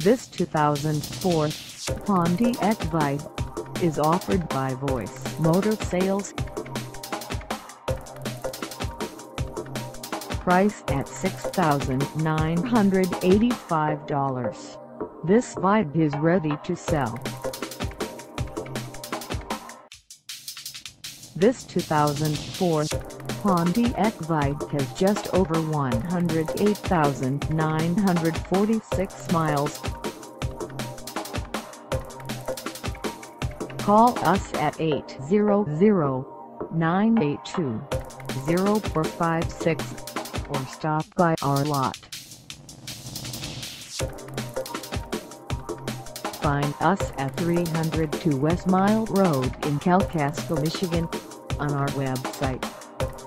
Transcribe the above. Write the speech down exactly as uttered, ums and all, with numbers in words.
This two thousand four Pontiac Vibe is offered by Voice Motor Sales. Price at six thousand nine hundred eighty-five dollars. This Vibe is ready to sell. This two thousand four Pontiac Vibe has just over one hundred eight thousand nine hundred forty-six miles. Call us at eight hundred, nine eight two, zero four five six or stop by our lot. Find us at three hundred two West Mile Road in Kalkaska, Michigan on our website,